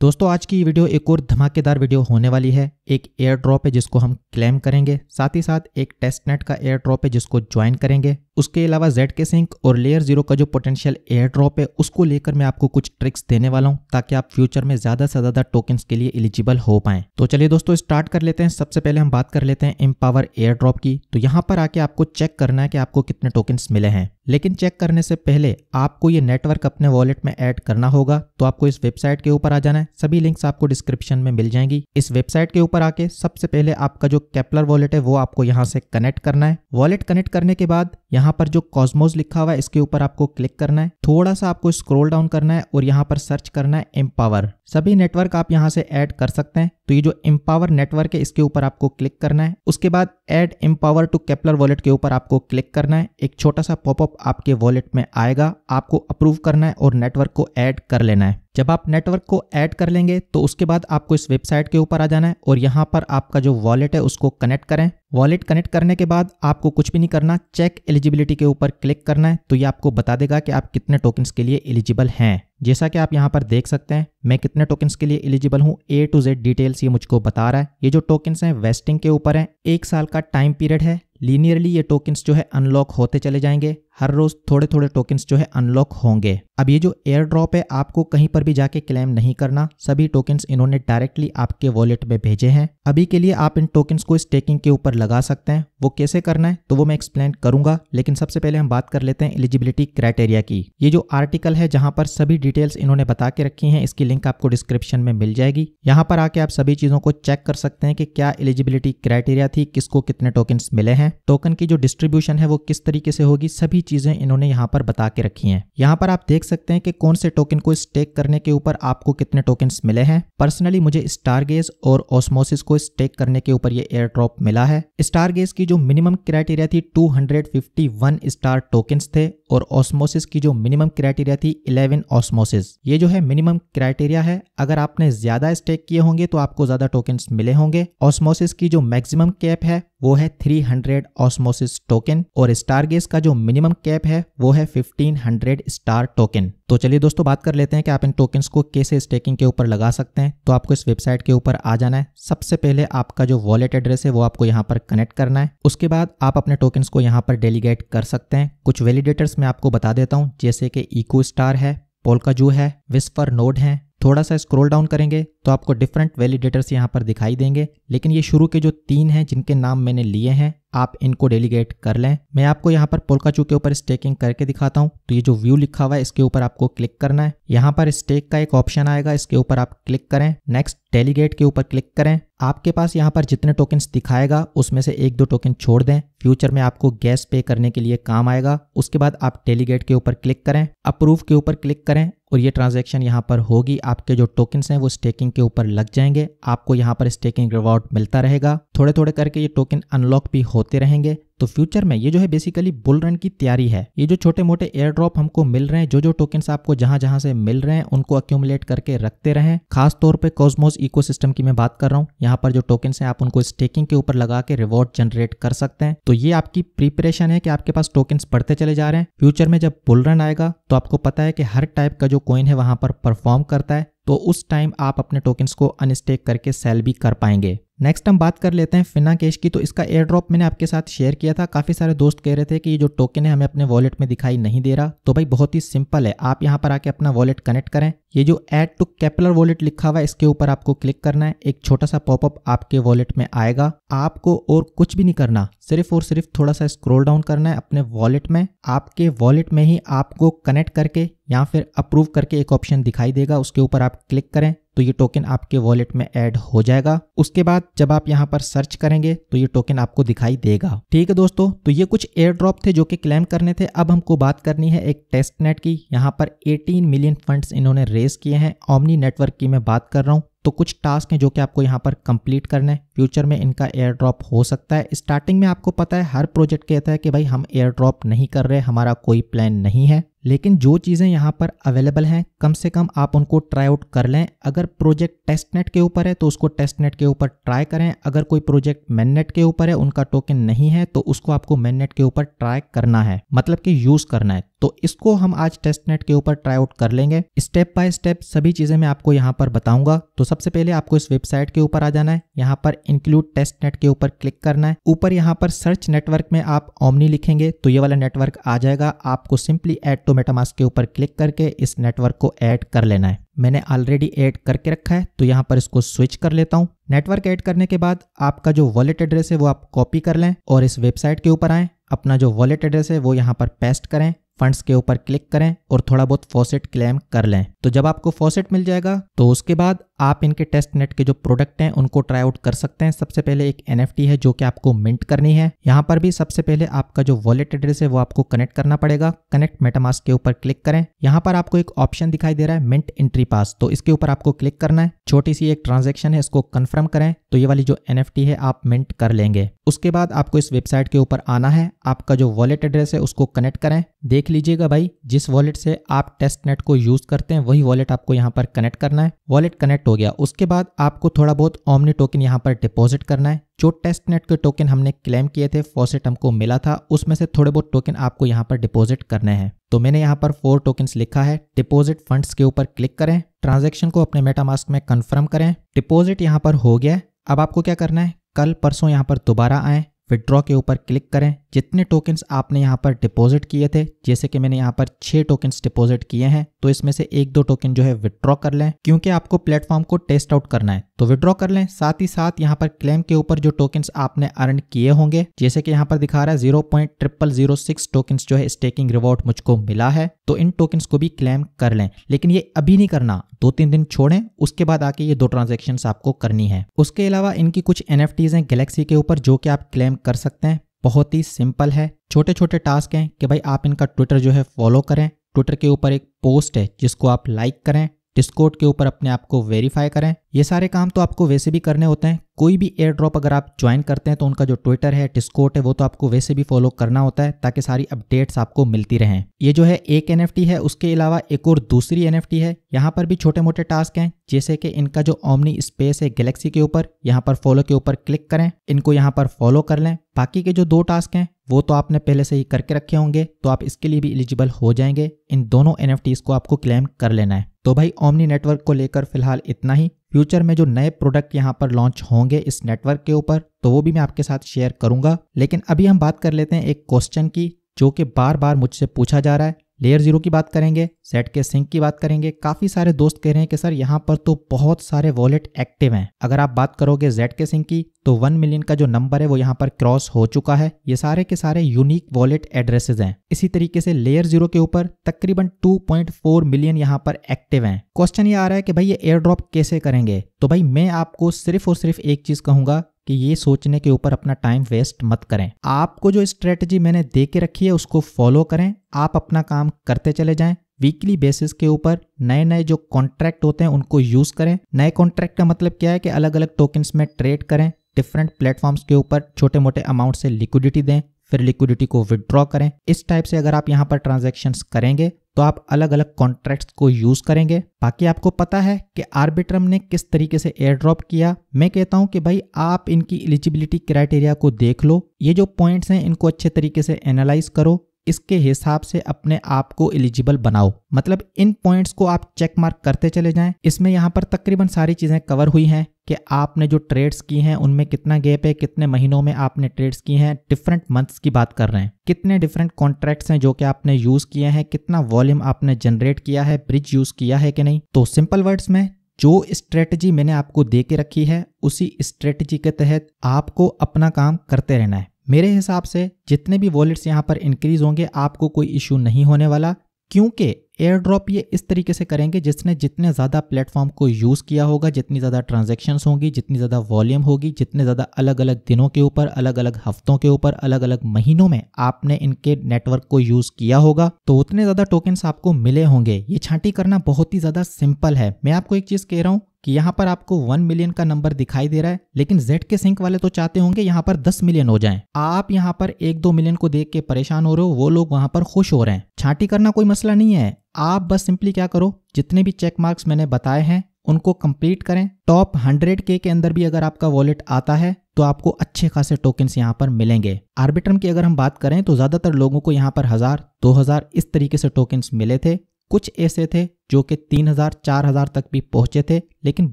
दोस्तों आज की वीडियो एक और धमाकेदार वीडियो होने वाली है। एक एयर ड्रॉप है जिसको हम क्लेम करेंगे, साथ ही साथ एक टेस्ट नेट का एयर ड्रॉप है जिसको ज्वाइन करेंगे। उसके अलावा ZK Sync और लेयर जीरो का जो पोटेंशियल एयर ड्रॉप है उसको लेकर मैं आपको कुछ ट्रिक्स देने वाला हूं ताकि आप फ्यूचर में ज्यादा से ज्यादा टोकन्स के लिए एलिजिबल हो पाएं। तो चलिए दोस्तों स्टार्ट कर लेते हैं। सबसे पहले हम बात कर लेते हैं एम्पावर एयर ड्रॉप की। तो यहाँ पर आके आपको चेक करना है कि आपको कितने टोकन्स मिले हैं, लेकिन चेक करने से पहले आपको ये नेटवर्क अपने वॉलेट में ऐड करना होगा। तो आपको इस वेबसाइट के ऊपर आ जाना है, सभी लिंक्स आपको डिस्क्रिप्शन में मिल जाएंगी। इस वेबसाइट के ऊपर आके सबसे पहले आपका जो केपलर वॉलेट है वो आपको यहाँ से कनेक्ट करना है। वॉलेट कनेक्ट करने के बाद यहाँ पर जो कॉस्मोस लिखा हुआ है इसके ऊपर आपको क्लिक करना है, थोड़ा सा आपको स्क्रॉल डाउन करना है और यहाँ पर सर्च करना है एम्पावर। सभी नेटवर्क आप यहाँ से ऐड कर सकते हैं। तो ये जो एम्पावर नेटवर्क है इसके ऊपर आपको क्लिक करना है। उसके बाद add empower to Kepler wallet के ऊपर आपको क्लिक करना है। एक छोटा सा पॉपअप आपके वॉलेट में आएगा, आपको अप्रूव करना है और नेटवर्क को ऐड कर लेना है। जब आप नेटवर्क को ऐड कर लेंगे तो उसके बाद आपको इस वेबसाइट के ऊपर आ जाना है और यहाँ पर आपका जो वॉलेट है उसको कनेक्ट करें। वॉलेट कनेक्ट करने के बाद आपको कुछ भी नहीं करना, चेक एलिजिबिलिटी के ऊपर क्लिक करना है। तो ये आपको बता देगा कि आप कितने टोकन्स के लिए एलिजिबल हैं। जैसा कि आप यहाँ पर देख सकते हैं मैं कितने टोकन्स के लिए एलिजिबल हूँ, A to Z डिटेल्स ये मुझको बता रहा है। ये जो टोकन्स हैं वेस्टिंग के ऊपर हैं, 1 साल का टाइम पीरियड है। लीनियरली ये टोकन्स जो है अनलॉक होते चले जाएंगे, हर रोज थोड़े थोड़े टोकन्स जो है अनलॉक होंगे। अब ये जो एयर ड्रॉप है आपको कहीं पर भी जाके क्लेम नहीं करना, सभी टोकन्स इन्होंने डायरेक्टली आपके वॉलेट में भेजे हैं। अभी के लिए आप इन टोकन्स को स्टेकिंग के ऊपर लगा सकते हैं, वो कैसे करना है तो वो मैं एक्सप्लेन करूंगा। लेकिन सबसे पहले हम बात कर लेते हैं एलिजिबिलिटी क्राइटेरिया की। ये जो आर्टिकल है जहाँ पर सभी डिटेल्स इन्होंने बता के रखी है, इसकी लिंक आपको डिस्क्रिप्शन में मिल जाएगी। यहाँ पर आके आप सभी चीजों को चेक कर सकते हैं कि क्या एलिजिबिलिटी क्राइटेरिया थी, किसको कितने टोकन्स मिले हैं, टोकन की जो डिस्ट्रीब्यूशन है वो किस तरीके से होगी, सभी चीजें इन्होंने यहाँ पर बता के रखी हैं। यहाँ पर आप देख सकते हैं कि कौन से टोकन को स्टेक करने के ऊपर आपको कितने टोकन्स मिले हैं। पर्सनली मुझे स्टारगेज और ऑस्मोसिस को स्टेक करने के ऊपर ये एयर ड्रॉप मिला है। स्टारगेज की जो मिनिमम क्राइटेरिया थी 251 स्टार टोकन्स थे और ऑस्मोसिस की जो मिनिमम क्राइटेरिया थी 11 ऑस्मोसिस। ये जो है मिनिमम क्राइटेरिया है, अगर आपने ज्यादा स्टेक किए होंगे तो आपको ज्यादा टोकन्स मिले होंगे। ऑस्मोसिस की जो मैक्सिमम कैप है वो है 300 ऑस्मोसिस टोकन और स्टारगेज का जो मिनिमम कैप है वो है 1500 स्टार टोकन। तो चलिए दोस्तों बात कर लेते हैं कि आप इन टोकन्स को कैसे स्टेकिंग के ऊपर लगा सकते हैं। तो आपको इस वेबसाइट के ऊपर आ जाना है, सबसे पहले आपका जो वॉलेट एड्रेस है वो आपको यहाँ पर कनेक्ट करना है। उसके बाद आप अपने टोकन्स को यहाँ पर डेलीगेट कर सकते हैं। कुछ वैलिडेटर्स मैं आपको बता देता हूँ, जैसे कि इको स्टार है, पोल्काजू है, विस्पर नोड है। थोड़ा सा स्क्रॉल डाउन करेंगे तो आपको डिफरेंट वैलिडेटर्स यहाँ पर दिखाई देंगे, लेकिन ये शुरू के जो 3 हैं जिनके नाम मैंने लिए हैं आप इनको डेलीगेट कर लें। मैं आपको यहाँ पर पोल्काजू के ऊपर स्टेकिंग करके दिखाता हूँ। तो ये जो व्यू लिखा हुआ है इसके ऊपर आपको क्लिक करना है। यहाँ पर स्टेक का एक ऑप्शन आएगा, इसके ऊपर आप क्लिक करें। नेक्स्ट डेलीगेट के ऊपर क्लिक करें। आपके पास यहाँ पर जितने टोकन्स दिखाएगा उसमें से 1-2 टोकन छोड़ दें, फ्यूचर में आपको गैस पे करने के लिए काम आएगा। उसके बाद आप डेलीगेट के ऊपर क्लिक करें, अप्रूव के ऊपर क्लिक करें और ये ट्रांजेक्शन यहाँ पर होगी। आपके जो टोकन्स हैं वो स्टेकिंग के ऊपर लग जाएंगे, आपको यहाँ पर स्टेकिंग रिवॉर्ड मिलता रहेगा। थोड़े थोड़े करके ये टोकन अनलॉक भी होते रहेंगे। तो फ्यूचर में ये जो है बेसिकली बुल रन की तैयारी है। ये जो छोटे मोटे एयर ड्रॉप हमको मिल रहे हैं, जो जो टोकन्स आपको जहां जहां से मिल रहे हैं उनको अक्यूमुलेट करके रखते रहें। खास तौर पे कॉस्मोस इकोसिस्टम की मैं बात कर रहा हूँ, यहाँ पर जो टोकन्स हैं आप उनको स्टेकिंग के ऊपर लगा के रिवॉर्ड जनरेट कर सकते हैं। तो ये आपकी प्रिपरेशन है कि आपके पास टोकन्स बढ़ते चले जा रहे हैं। फ्यूचर में जब बुल रन आएगा तो आपको पता है कि हर टाइप का जो कॉइन है वहां पर परफॉर्म करता है, तो उस टाइम आप अपने टोकन्स को अनस्टेक करके सेल भी कर पाएंगे। नेक्स्ट हम बात कर लेते हैं फिनाकेश की। तो इसका एयर ड्रॉप मैंने आपके साथ शेयर किया था। काफ़ी सारे दोस्त कह रहे थे कि ये जो टोकन है हमें अपने वॉलेट में दिखाई नहीं दे रहा। तो भाई बहुत ही सिंपल है, आप यहाँ पर आके अपना वॉलेट कनेक्ट करें। ये जो ऐड टू केपलर वॉलेट लिखा हुआ है इसके ऊपर आपको क्लिक करना है। एक छोटा सा पॉपअप आपके वॉलेट में आएगा, आपको और कुछ भी नहीं करना, सिर्फ और सिर्फ थोड़ा सा स्क्रॉल डाउन करना है अपने वॉलेट में। आपके वॉलेट में ही आपको कनेक्ट करके या फिर अप्रूव करके एक ऑप्शन दिखाई देगा, उसके ऊपर आप क्लिक करें तो ये टोकन आपके वॉलेट में ऐड हो जाएगा। उसके बाद जब आप यहाँ पर सर्च करेंगे तो ये टोकन आपको दिखाई देगा। ठीक है दोस्तों, तो ये कुछ एयर ड्रॉप थे जो कि क्लेम करने थे। अब हमको बात करनी है एक टेस्ट नेट की। यहाँ पर 18 मिलियन फंड्स इन्होंने रेस किए हैं। ओमनी नेटवर्क की मैं बात कर रहा हूँ। तो कुछ टास्क हैं जो कि आपको यहाँ पर कंप्लीट करने हैं, फ्यूचर में इनका एयर ड्रॉप हो सकता है। स्टार्टिंग में आपको पता है हर प्रोजेक्ट कहता है कि भाई हम एयर ड्रॉप नहीं कर रहे, हमारा कोई प्लान नहीं है, लेकिन जो चीज़ें यहाँ पर अवेलेबल हैं कम से कम आप उनको ट्राई आउट कर लें। अगर प्रोजेक्ट टेस्टनेट के ऊपर है तो उसको टेस्टनेट के ऊपर ट्राई करें। अगर कोई प्रोजेक्ट मेननेट के ऊपर है, उनका टोकन नहीं है, तो उसको आपको मेननेट के ऊपर ट्राई करना है, मतलब कि यूज़ करना है। तो इसको हम आज टेस्टनेट के ऊपर ट्राई आउट कर लेंगे। स्टेप बाय स्टेप सभी चीजें मैं आपको यहाँ पर बताऊंगा। तो सबसे पहले आपको इस वेबसाइट के ऊपर आ जाना है, यहाँ पर इंक्लूड टेस्टनेट के ऊपर क्लिक करना है। ऊपर यहाँ पर सर्च नेटवर्क में आप ओमनी लिखेंगे तो ये वाला नेटवर्क आ जाएगा। आपको सिंपली ऐड टू मेटामास्क के ऊपर क्लिक करके इस नेटवर्क को ऐड कर लेना है। मैंने ऑलरेडी ऐड करके रखा है तो यहाँ पर इसको स्विच कर लेता हूँ। नेटवर्क ऐड करने के बाद आपका जो वॉलेट एड्रेस है वो आप कॉपी कर लें और इस वेबसाइट के ऊपर आएँ, अपना जो वॉलेट एड्रेस है वो यहाँ पर पेस्ट करें, फंड्स के ऊपर क्लिक करें और थोड़ा बहुत फॉसेट क्लेम कर लें। तो जब आपको फॉसेट मिल जाएगा तो उसके बाद आप इनके टेस्टनेट के जो प्रोडक्ट हैं उनको ट्राई आउट कर सकते हैं। सबसे पहले एक एनएफटी है जो कि आपको मिंट करनी है। यहाँ पर भी सबसे पहले आपका जो वॉलेट एड्रेस है वो आपको कनेक्ट करना पड़ेगा। कनेक्ट मेटामास्क के ऊपर क्लिक करें। यहाँ पर आपको एक ऑप्शन दिखाई दे रहा है मिंट एंट्री पास, तो इसके ऊपर आपको क्लिक करना है। छोटी सी एक ट्रांजेक्शन है, इसको कन्फर्म करें तो ये वाली जो एनएफटी है आप मिंट कर लेंगे। उसके बाद आपको इस वेबसाइट के ऊपर आना है, आपका जो वॉलेट एड्रेस है उसको कनेक्ट करें। देख लीजिएगा भाई, जिस वॉलेट से आप टेस्टनेट को यूज करते हैं वही वॉलेट आपको यहाँ पर कनेक्ट करना है। वॉलेट कनेक्ट हो गया, उसके बाद आपको थोड़ा बहुत ओमनी टोकन यहाँ पर डिपॉजिट करना है। जो टेस्टनेट के टोकन हमने क्लेम किए थे, फॉसेट हमको मिला था, उसमें से थोड़े बहुत टोकन आपको यहाँ पर डिपॉजिट करने हैं। तो मैंने यहाँ पर 4 टोकन्स लिखा है। डिपॉजिट फंड्स के ऊपर क्लिक करें, ट्रांजेक्शन को अपने मेटामास्क में कंफर्म करें। डिपॉजिट यहाँ पर हो गया। अब आपको क्या करना है, कल परसों यहाँ पर दोबारा आएँ, विड्रॉ के ऊपर क्लिक करें। जितने टोकन्स आपने यहाँ पर डिपॉजिट किए थे, जैसे कि मैंने यहाँ पर 6 टोकन्स डिपॉजिट किए हैं, तो इसमें से 1-2 टोकन जो है विड्रॉ कर लें, क्योंकि आपको प्लेटफॉर्म को टेस्ट आउट करना है तो विड्रॉ कर लें। साथ ही साथ यहाँ पर क्लेम के ऊपर जो टोकन्स आपने अर्न किए होंगे, जैसे कि यहाँ पर दिखा रहा है 0.0006 टोकन्स जो है स्टेकिंग रिवॉर्ड मुझको मिला है, तो इन टोकन्स को भी क्लेम कर लें। लेकिन ये अभी नहीं करना, 2-3 दिन छोड़ें, उसके बाद आके ये 2 ट्रांजेक्शन आपको करनी है। उसके अलावा इनकी कुछ NFTs हैं गैलेक्सी के ऊपर जो कि आप क्लेम कर सकते हैं। बहुत ही सिंपल है, छोटे छोटे टास्क हैं कि भाई आप इनका ट्विटर जो है फॉलो करें, ट्विटर के ऊपर एक पोस्ट है जिसको आप लाइक करें, डिस्कॉर्ड के ऊपर अपने आप को वेरीफाई करें। ये सारे काम तो आपको वैसे भी करने होते हैं। कोई भी एयर ड्रॉप अगर आप ज्वाइन करते हैं तो उनका जो ट्विटर है, डिस्कॉर्ड है, वो तो आपको वैसे भी फॉलो करना होता है ताकि सारी अपडेट्स आपको मिलती रहें। ये जो है एक एनएफटी है, उसके अलावा एक और दूसरी एनएफटी है। यहाँ पर भी छोटे मोटे टास्क हैं, जैसे कि इनका जो ओमनी स्पेस है गैलेक्सी के ऊपर, यहाँ पर फॉलो के ऊपर क्लिक करें, इनको यहाँ पर फॉलो कर लें। बाकी के जो 2 टास्क हैं वो तो आपने पहले से ही करके रखे होंगे, तो आप इसके लिए भी एलिजिबल हो जाएंगे। इन दोनों एनएफटीज को आपको क्लेम कर लेना है। तो भाई ओमनी नेटवर्क को लेकर फिलहाल इतना ही। फ्यूचर में जो नए प्रोडक्ट यहाँ पर लॉन्च होंगे इस नेटवर्क के ऊपर तो वो भी मैं आपके साथ शेयर करूंगा। लेकिन अभी हम बात कर लेते हैं एक क्वेश्चन की जो कि बार बार मुझसे पूछा जा रहा है। लेयर जीरो की बात करेंगे, ZK Sync की बात करेंगे। काफी सारे दोस्त कह रहे हैं कि सर यहाँ पर तो बहुत सारे वॉलेट एक्टिव हैं। अगर आप बात करोगे ZK Sync की तो 1 मिलियन का जो नंबर है वो यहाँ पर क्रॉस हो चुका है। ये सारे के सारे यूनिक वॉलेट एड्रेसेस हैं। इसी तरीके से लेयर जीरो के ऊपर तकरीबन 2.4 मिलियन यहाँ पर एक्टिव हैं। क्वेश्चन ये आ रहा है कि भाई ये एयर ड्रॉप कैसे करेंगे, तो भाई मैं आपको सिर्फ और सिर्फ एक चीज कहूंगा कि ये सोचने के ऊपर अपना टाइम वेस्ट मत करें। आपको जो स्ट्रेटजी मैंने दे के रखी है उसको फॉलो करें, आप अपना काम करते चले जाएं। वीकली बेसिस के ऊपर नए नए जो कॉन्ट्रैक्ट होते हैं उनको यूज करें। नए कॉन्ट्रैक्ट का मतलब क्या है कि अलग अलग टोकन्स में ट्रेड करें, डिफरेंट प्लेटफॉर्म्स के ऊपर छोटे मोटे अमाउंट से लिक्विडिटी दें, फिर लिक्विडिटी को विदड्रॉ करें। इस टाइप से अगर आप यहाँ पर ट्रांजैक्शंस करेंगे तो आप अलग अलग कॉन्ट्रैक्ट्स को यूज करेंगे। बाकी आपको पता है कि आर्बिट्रम ने किस तरीके से एयर ड्रॉप किया। मैं कहता हूं कि भाई आप इनकी एलिजिबिलिटी क्राइटेरिया को देख लो, ये जो पॉइंट्स हैं इनको अच्छे तरीके से एनालाइज करो, इसके हिसाब से अपने आप को एलिजिबल बनाओ। मतलब इन पॉइंट्स को आप चेक मार्क करते चले जाएं। इसमें यहाँ पर तकरीबन सारी चीजें कवर हुई हैं कि आपने जो ट्रेड्स की हैं उनमें कितना गैप है, कितने महीनों में आपने ट्रेड्स की हैं, डिफरेंट मंथ्स की बात कर रहे हैं, कितने डिफरेंट कॉन्ट्रैक्ट्स हैं जो कि आपने यूज किए हैं, कितना वॉल्यूम आपने जनरेट किया है, ब्रिज यूज किया है कि नहीं। तो सिंपल वर्ड्स में जो स्ट्रेटजी मैंने आपको दे के रखी है उसी स्ट्रेटजी के तहत आपको अपना काम करते रहना है। मेरे हिसाब से जितने भी वॉलेट्स यहाँ पर इंक्रीज होंगे आपको कोई इशू नहीं होने वाला, क्योंकि एयर ड्रॉप ये इस तरीके से करेंगे जिसने जितने ज़्यादा प्लेटफॉर्म को यूज़ किया होगा, जितनी ज़्यादा ट्रांजैक्शंस होंगी, जितनी ज़्यादा वॉल्यूम होगी, जितने ज़्यादा अलग अलग दिनों के ऊपर, अलग अलग हफ्तों के ऊपर, अलग अलग महीनों में आपने इनके नेटवर्क को यूज़ किया होगा तो उतने ज़्यादा टोकन्स आपको मिले होंगे। ये छांटी करना बहुत ही ज़्यादा सिंपल है। मैं आपको एक चीज़ कह रहा हूँ कि यहाँ पर आपको 1 मिलियन का नंबर दिखाई दे रहा है, लेकिन ZK Sync वाले तो चाहते होंगे यहाँ पर 10 मिलियन हो जाएं। आप यहाँ पर 1-2 मिलियन को देख के परेशान हो रहे हो, वो लोग वहाँ पर खुश हो रहे हैं। छांटी करना कोई मसला नहीं है, आप बस सिंपली क्या करो, जितने भी चेक मार्क्स मैंने बताए हैं उनको कंप्लीट करें। टॉप 100K के अंदर भी अगर आपका वॉलेट आता है तो आपको अच्छे खासे टोकन्स यहाँ पर मिलेंगे। आर्बिट्रम की अगर हम बात करें तो ज़्यादातर लोगों को यहाँ पर 1000, 2000 इस तरीके से टोकन्स मिले थे। कुछ ऐसे थे जो कि 3000, 4000 तक भी पहुंचे थे, लेकिन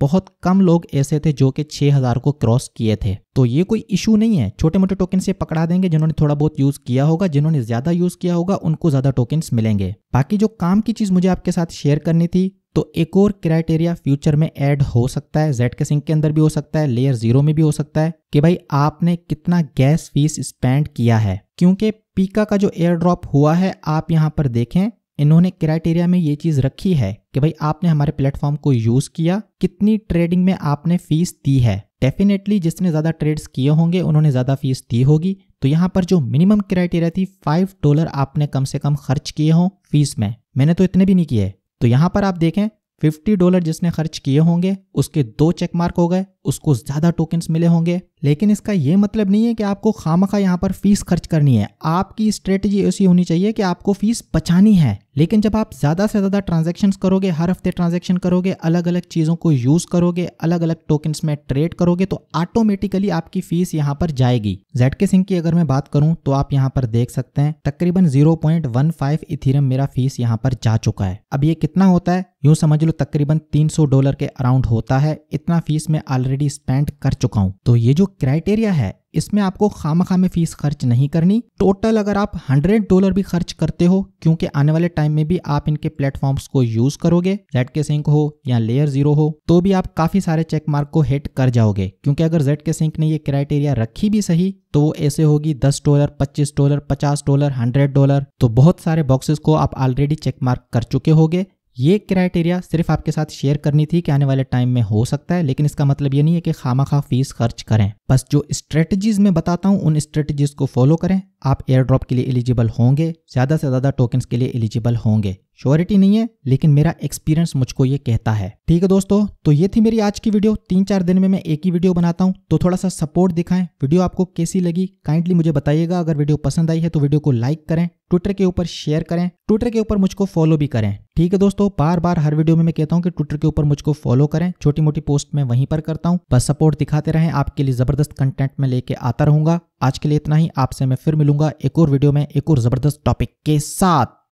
बहुत कम लोग ऐसे थे जो कि 6000 को क्रॉस किए थे। तो ये कोई इशू नहीं है, छोटे मोटे टोकन से पकड़ा देंगे। जिन्होंने थोड़ा बहुत यूज किया होगा, जिन्होंने ज्यादा यूज किया होगा, उनको ज्यादा टोकन्स मिलेंगे। बाकी जो काम की चीज मुझे आपके साथ शेयर करनी थी, तो एक और क्राइटेरिया फ्यूचर में ऐड हो सकता है, ZK Sync के अंदर भी हो सकता है, लेयर जीरो में भी हो सकता है, कि भाई आपने कितना गैस फीस स्पेंड किया है। क्योंकि पीका का जो एयर ड्रॉप हुआ है, आप यहाँ पर देखें, इन्होंने क्राइटेरिया में ये चीज रखी है कि भाई आपने हमारे प्लेटफॉर्म को यूज किया, कितनी ट्रेडिंग में आपने फीस दी है। डेफिनेटली जिसने ज्यादा ट्रेड्स किए होंगे उन्होंने ज्यादा फीस दी होगी। तो यहाँ पर जो मिनिमम क्राइटेरिया थी $5 आपने कम से कम खर्च किए हों फीस में। मैंने तो इतने भी नहीं किए। तो यहाँ पर आप देखें $50 जिसने खर्च किए होंगे उसके 2 चेक मार्क हो गए, उसको ज्यादा टोकन्स मिले होंगे। लेकिन इसका ये मतलब नहीं है कि आपको खामखा यहाँ पर फीस खर्च करनी है। आपकी स्ट्रेटजी ऐसी होनी चाहिए कि आपको फीस बचानी है। लेकिन जब आप ज्यादा से ज्यादा ट्रांजैक्शंस करोगे, हर हफ्ते ट्रांजैक्शन करोगे, अलग अलग चीजों को यूज करोगे, अलग अलग टोकन्स में ट्रेड करोगे, तो ऑटोमेटिकली आपकी फीस यहाँ पर जाएगी। ZK Sync की अगर मैं बात करूँ तो आप यहाँ पर देख सकते हैं तकरीबन 0.15 इथीरम मेरा फीस यहाँ पर जा चुका है। अब ये कितना होता है, यूं समझ लो तकरीबन $300 के अराउंड होता है। इतना फीस मैं ऑलरेडी स्पेंड कर चुका हूँ। तो ये जो क्राइटेरिया है इसमें आपको खामखा में फीस खर्च नहीं करनी। टोटल अगर आप $100 भी खर्च करते हो, क्योंकि आने वाले टाइम में भी आप इनके प्लेटफॉर्म्स को यूज करोगे, ZK Sync हो या लेयर जीरो हो, तो भी आप काफी सारे चेक मार्क को हिट कर जाओगे। क्योंकि अगर ZK Sync ने ये क्राइटेरिया रखी भी सही तो वो ऐसे होगी $10, $25, $50, $100, तो बहुत सारे बॉक्सेस को आप ऑलरेडी चेक मार्क कर चुके होगे। ये क्राइटेरिया सिर्फ आपके साथ शेयर करनी थी कि आने वाले टाइम में हो सकता है, लेकिन इसका मतलब ये नहीं है कि खामखा फीस खर्च करें। बस जो स्ट्रेटजीज मैं बताता हूँ उन स्ट्रेटजीज को फॉलो करें। आप एयर ड्रॉप के लिए एलिजिबल होंगे, ज्यादा से ज्यादा टोकन्स के लिए एलिजिबल होंगे। श्योरिटी नहीं है, लेकिन मेरा एक्सपीरियंस मुझको ये कहता है। ठीक है दोस्तों, तो ये थी मेरी आज की वीडियो। 3-4 दिन में मैं एक ही वीडियो बनाता हूँ, तो थोड़ा सा सपोर्ट दिखाएं। वीडियो आपको कैसी लगी काइंडली मुझे बताइएगा। अगर वीडियो पसंद आई है तो वीडियो को लाइक करें, ट्विटर के ऊपर शेयर करें, ट्विटर के ऊपर मुझको फॉलो भी करें। ठीक है दोस्तों, बार बार हर वीडियो में मैं कहता हूँ कि ट्विटर के ऊपर मुझको फॉलो करें। छोटी मोटी पोस्ट मैं वहीं पर करता हूँ। बस सपोर्ट दिखाते रहें, आपके लिए जबरदस्त कंटेंट मैं लेके आता रहूंगा। आज के लिए इतना ही। आपसे मैं फिर मिलूंगा एक और वीडियो में एक और जबरदस्त टॉपिक के साथ।